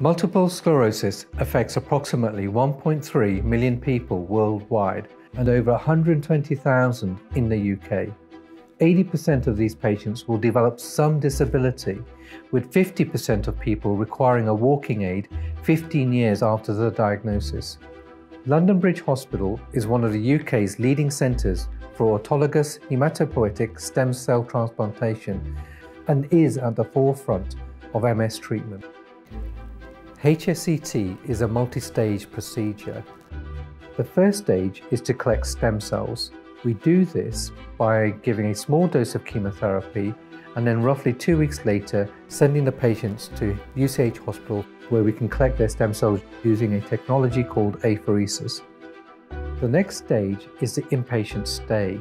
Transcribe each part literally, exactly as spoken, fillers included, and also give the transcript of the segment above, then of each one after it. Multiple sclerosis affects approximately one point three million people worldwide and over one hundred twenty thousand in the U K. eighty percent of these patients will develop some disability, with fifty percent of people requiring a walking aid fifteen years after the diagnosis. London Bridge Hospital is one of the U K's leading centres for autologous hematopoietic stem cell transplantation and is at the forefront of M S treatment. H S C T is a multi-stage procedure. The first stage is to collect stem cells. We do this by giving a small dose of chemotherapy and then roughly two weeks later sending the patients to U C H Hospital, where we can collect their stem cells using a technology called apheresis. The next stage is the inpatient stay.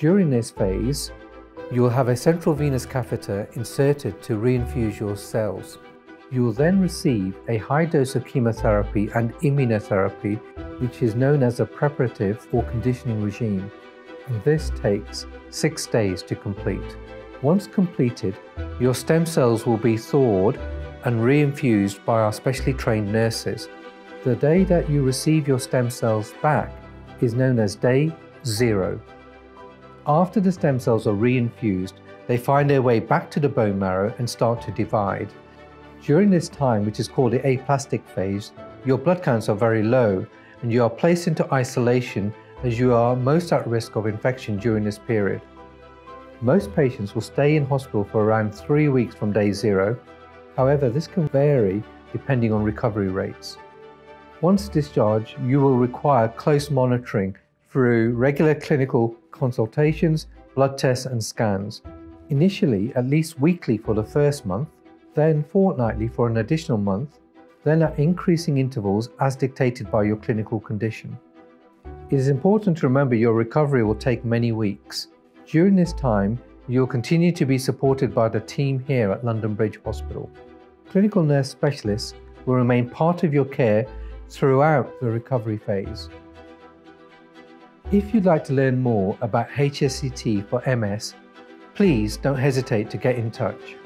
During this phase, you will have a central venous catheter inserted to reinfuse your cells. You will then receive a high dose of chemotherapy and immunotherapy, which is known as a preparative or conditioning regime, and this takes six days to complete. Once completed, your stem cells will be thawed and reinfused by our specially trained nurses. The day that you receive your stem cells back is known as day zero. After the stem cells are reinfused, they find their way back to the bone marrow and start to divide. During this time, which is called the aplastic phase, your blood counts are very low and you are placed into isolation, as you are most at risk of infection during this period. Most patients will stay in hospital for around three weeks from day zero. However, this can vary depending on recovery rates. Once discharged, you will require close monitoring through regular clinical consultations, blood tests and scans. Initially, at least weekly for the first month, then fortnightly for an additional month, then at increasing intervals as dictated by your clinical condition. It is important to remember your recovery will take many weeks. During this time, you'll continue to be supported by the team here at London Bridge Hospital. Clinical nurse specialists will remain part of your care throughout the recovery phase. If you'd like to learn more about H S C T for M S, please don't hesitate to get in touch.